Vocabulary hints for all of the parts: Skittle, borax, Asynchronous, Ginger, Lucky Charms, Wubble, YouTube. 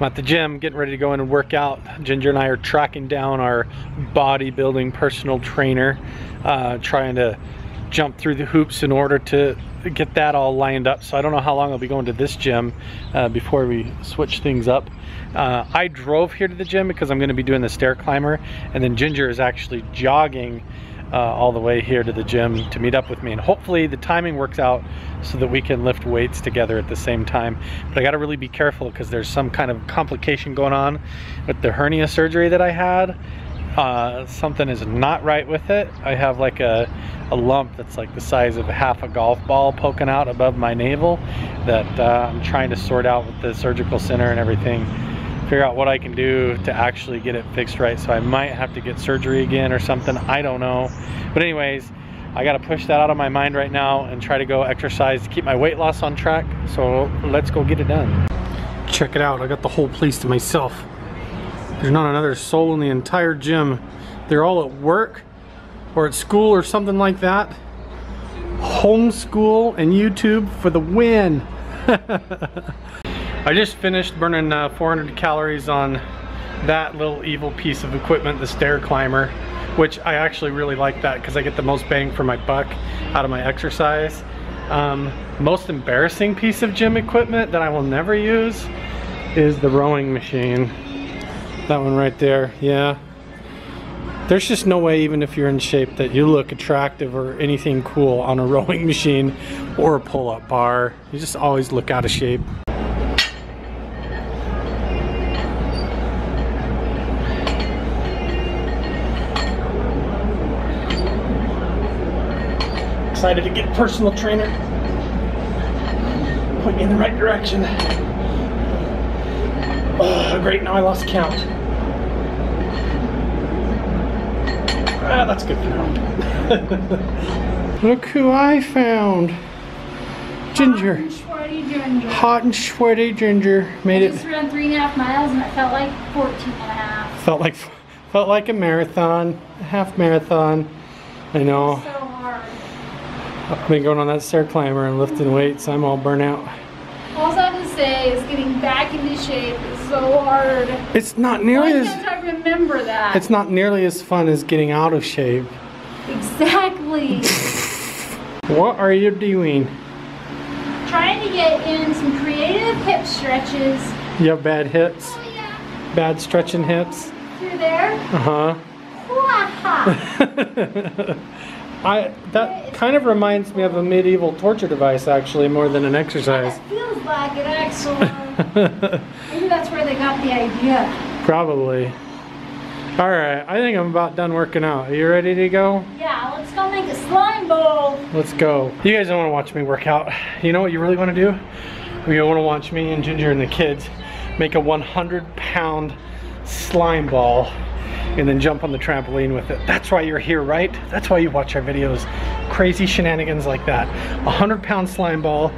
I'm at the gym getting ready to go in and work out. Ginger and I are tracking down our bodybuilding personal trainer, trying to jump through the hoops in order to get that all lined up. So I don't know how long I'll be going to this gym before we switch things up. I drove here to the gym because I'm going to be doing the stair climber, and then Ginger is actually jogging all the way here to the gym to meet up with me, and hopefully the timing works out so that we can lift weights together at the same time. But I got to really be careful because there's some kind of complication going on with the hernia surgery that I had. Something is not right with it. I have like a lump that's like the size of half a golf ball poking out above my navel that I'm trying to sort out with the surgical center and everything, figure out what I can do to actually get it fixed right. So I might have to get surgery again or something, I don't know. But anyways, I gotta push that out of my mind right now and try to go exercise to keep my weight loss on track. So let's go get it done. Check it out, I got the whole place to myself. There's not another soul in the entire gym. They're all at work or at school or something like that. Homeschool and YouTube for the win. I just finished burning 400 calories on that little evil piece of equipment, the stair climber, which I actually really like that because I get the most bang for my buck out of my exercise. Most embarrassing piece of gym equipment that I will never use is the rowing machine. That one right there, yeah. There's just no way, even if you're in shape, that you look attractive or anything cool on a rowing machine or a pull-up bar. You just always look out of shape. Excited to get a personal trainer. Point me in the right direction. Oh, great, now I lost count. Ah, that's good for now. Look who I found. Ginger. Hot and sweaty Ginger. Hot and sweaty Ginger. Made it. I just ran 3.5 miles and it felt like 14.5. Felt like a marathon, a half marathon. I know. So I've been going on that stair climber and lifting weights. I'm all burnt out. All I have to say is getting back into shape is so hard. It's not nearly as... Why can't I remember that? It's not nearly as fun as getting out of shape. Exactly. What are you doing? Trying to get in some creative hip stretches. You have bad hips? Oh, yeah. Bad stretching hips? Through there? Uh-huh. That kind of reminds me of a medieval torture device, actually, more than an exercise. It feels like it, actually. Maybe that's where they got the idea. Probably. All right, I think I'm about done working out. Are you ready to go? Yeah, let's go make a slime bowl. Let's go. You guys don't want to watch me work out. You know what you really want to do? You want to watch me and Ginger and the kids make a 100-pound slime ball and then jump on the trampoline with it. That's why you're here, right? That's why you watch our videos. Crazy shenanigans like that. 100-pound slime ball.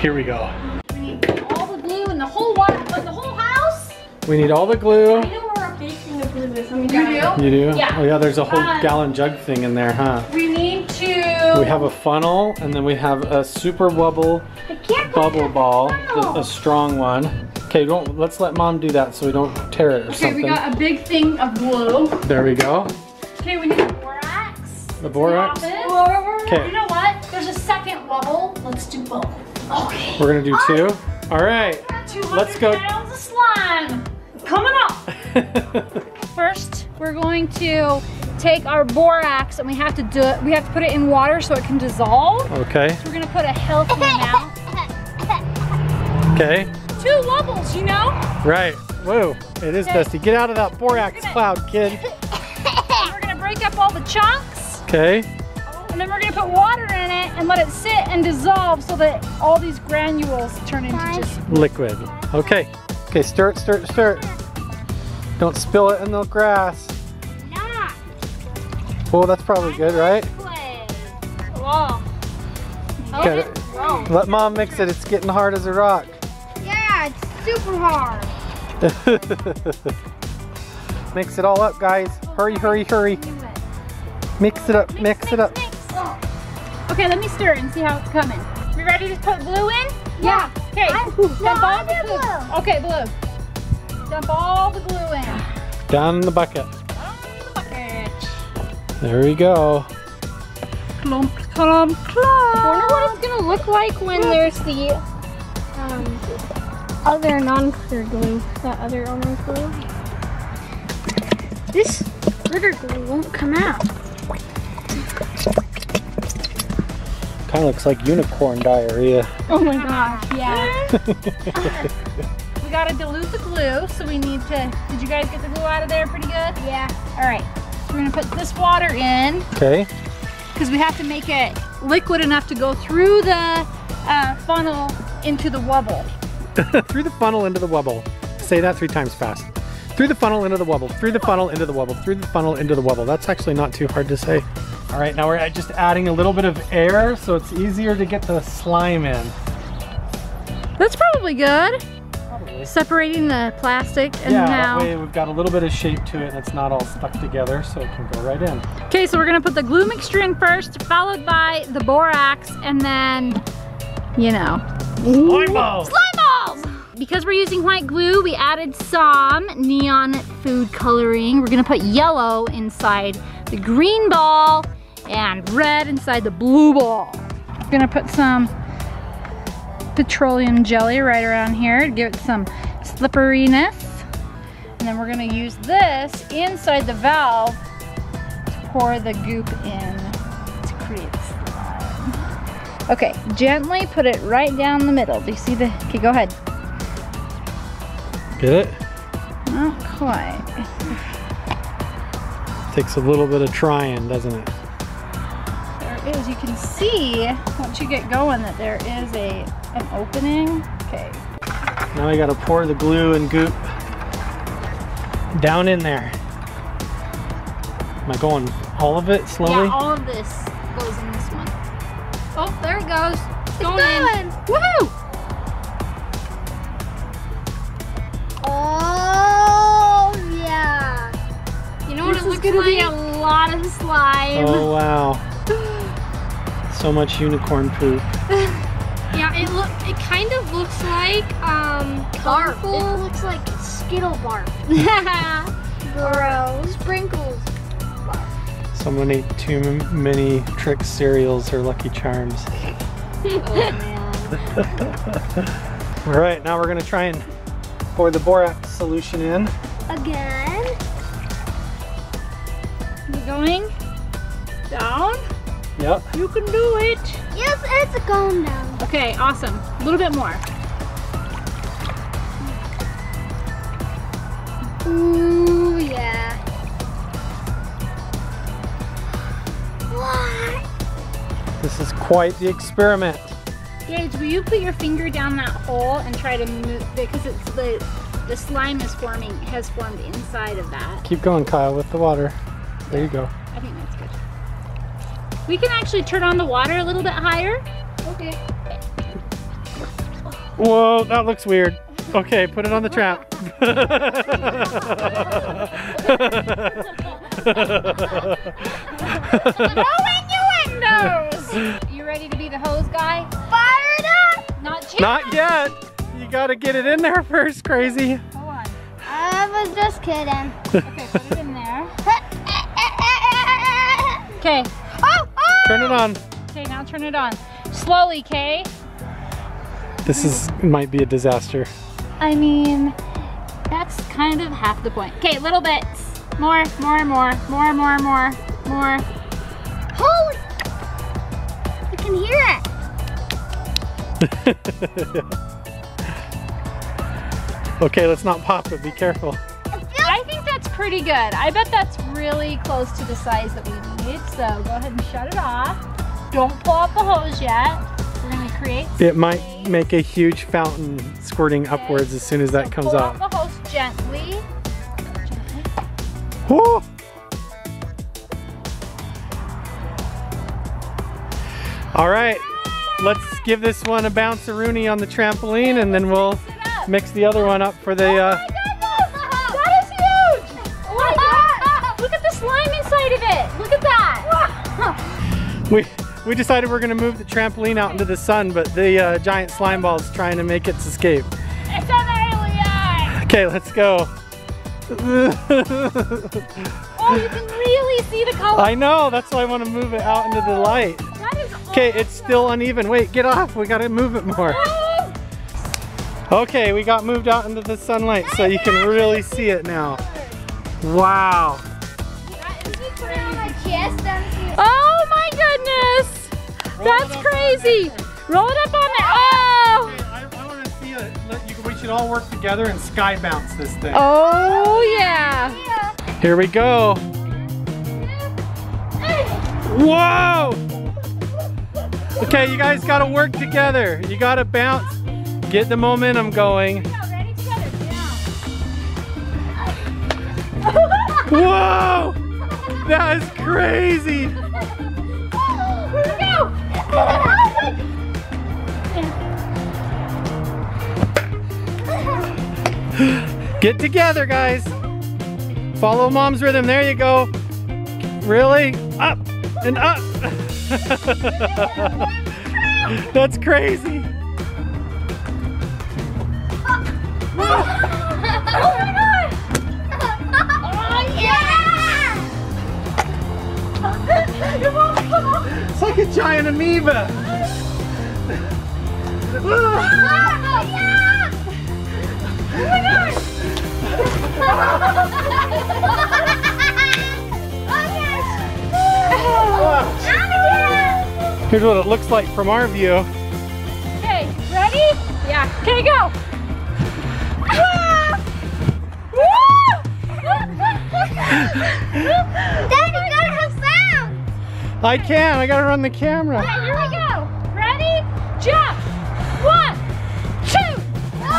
Here we go. We need all the glue in the whole water, in the whole house. We need all the glue. I know where our baking the glue is. You do? You do? Yeah. Oh yeah, there's a whole gallon jug thing in there, huh? We need to... We have a funnel, and then we have a super Wubble bubble ball, a strong one. Okay, don't, let's let Mom do that so we don't tear it or something. Okay, we got a big thing of glue. There we go. Okay, we need the borax. The borax? Okay. You know what? There's a second wobble. Let's do both. Okay. We're going to do two. All right. 200 let's go. Pounds of slime coming up. First, we're going to take our borax and we have to do it. We have to put it in water so it can dissolve. Okay. So we're going to put a healthy amount. Okay. 2 wobbles, you know? Right. Whoa, it is dusty. Get out of that borax cloud, kid. We're gonna break up all the chunks. Okay. And then we're gonna put water in it and let it sit and dissolve so that all these granules turn into just liquid. Okay. Okay, stir it, stir it, stir it. Don't spill it in the grass. Nah. Well, that's probably good, right? Wow. Okay. Let Mom mix it. It's getting hard as a rock. Super hard. Mix it all up, guys. Hurry, hurry, hurry. Mix it up, mix it up. Okay, let me stir it and see how it's coming. We ready to put glue in? Yeah. Okay. Blue. Okay, blue. Dump all the glue in. Down in the bucket. Down in the bucket. There we go. Clump, clump, clump. I wonder what it's gonna look like when there's the other non-clear glue. That other orange glue. This glitter glue won't come out. Kind of looks like unicorn diarrhea. Oh my gosh, yeah. We gotta dilute the glue, so we need to, did you guys get the glue out of there pretty good? Yeah. All right, so we're gonna put this water in. Okay. Because we have to make it liquid enough to go through the funnel into the wubble. Through the funnel into the wubble. Say that 3 times fast. Through the funnel into the wubble, through the funnel into the wubble, through the funnel into the wubble. That's actually not too hard to say. All right, now we're just adding a little bit of air so it's easier to get the slime in. That's probably good. Probably. Separating the plastic and yeah, now. Yeah, that way we've got a little bit of shape to it and it's not all stuck together so it can go right in. Okay, so we're gonna put the glue mixture in first, followed by the borax, and then, you know. Slime balls! Slime balls! Because we're using white glue, we added some neon food coloring. We're gonna put yellow inside the green ball and red inside the blue ball. We're gonna put some petroleum jelly right around here to give it some slipperiness. And then we're gonna use this inside the valve to pour the goop in to create slime. Okay, gently put it right down the middle. Do you see the, okay, go ahead. Get it? Not quite. Takes a little bit of trying, doesn't it? There is, you can see once you get going that there is an opening. Okay. Now I gotta pour the glue and goop down in there. Am I going all of it slowly? Yeah, all of this goes in this one. Oh, there it goes. It's going in. Woohoo! It's gonna be a lot of slime. Oh wow! So much unicorn poop. Yeah, it kind of looks like barf. It looks like Skittle barf. Bro, sprinkles. Barf. Someone ate too many Trick cereals or Lucky Charms. Oh man! All right, now we're gonna try and pour the borax solution in. Again. Going down? Yep. You can do it. Yes, it's going down. Okay, awesome. A little bit more. Ooh, yeah. What? This is quite the experiment. Gage, will you put your finger down that hole and try to move, because it's the slime has formed inside of that. Keep going, Kyle, with the water. There you go. I think that's good. We can actually turn on the water a little bit higher. Okay. Whoa, that looks weird. Okay, put it on the trap. No innuendos! You ready to be the hose guy? Fire it up! Not yet. You gotta get it in there first, crazy. Hold on. I was just kidding. Okay, put it in there. Okay. Oh, oh! Turn it on. Okay, now turn it on. Slowly, Kay. This might be a disaster. I mean, that's kind of half the point. Okay, little bits. More. Holy! You can hear it. Okay, let's not pop it. Be careful. I think that's pretty good. I bet that's really close to the size that we need. So go ahead and shut it off. Don't pull up the hose yet. We're gonna create space. It might make a huge fountain squirting upwards as soon as that comes off. Pull up the hose gently. Woo! All right, let's give this one a bounce-a-rooney on the trampoline, and then we'll mix the other one up for the. Oh We decided we're gonna move the trampoline out into the sun, but the giant slime ball is trying to make its escape. It's an alien! Okay, let's go. Oh, you can really see the color. I know, that's why I want to move it out into the light. That is awesome. Okay, it's still uneven. Wait, get off. We got to move it more. Okay, we got moved out into the sunlight, so you can really see it now. Wow. Oh my goodness. That's crazy. Roll it up on the, oh. I want to see it. We should all work together and sky bounce this thing. Oh yeah. Here we go. Whoa. Okay, you guys got to work together. You got to bounce. Get the momentum going. Whoa! That is crazy! Get together, guys. Follow mom's rhythm. There you go. Really? Up and up. That's crazy. Oh my God! Oh yeah! It's like a giant amoeba. Oh yeah! Oh my God! Oh yes! Here's what it looks like from our view. Okay, ready? Yeah. Okay, go. Dad, you gotta have sound! I can, I gotta run the camera. Okay, here we go. Ready? Jump! 1, 2! Oh.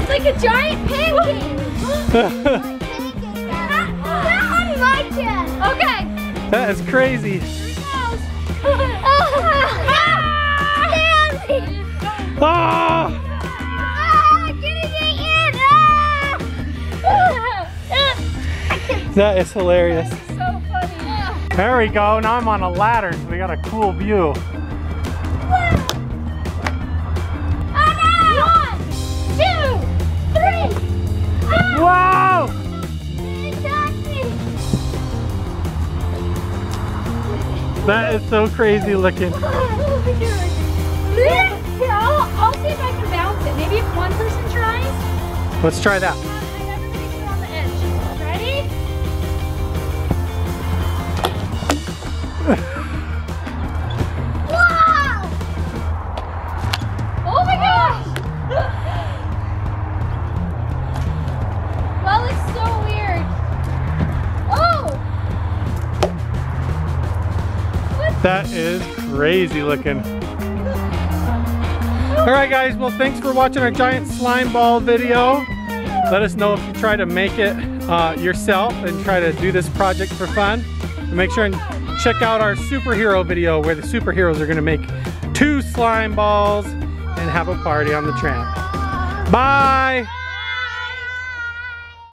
It's like a giant pancake! That one might can. Okay. That is crazy. Here it goes. Oh! Ah! That is hilarious. That is so funny. There we go. Now I'm on a ladder, so we got a cool view. Whoa. Oh, no. 1, 2, 3. Oh. Whoa! That is so crazy looking. Here, I'll see if I can bounce it. Maybe if one person tries. Let's try that. That is crazy looking. All right, guys. Well, thanks for watching our giant slime ball video. Let us know if you try to make it yourself and try to do this project for fun. And make sure and check out our superhero video where the superheroes are going to make 2 slime balls and have a party on the tramp. Bye.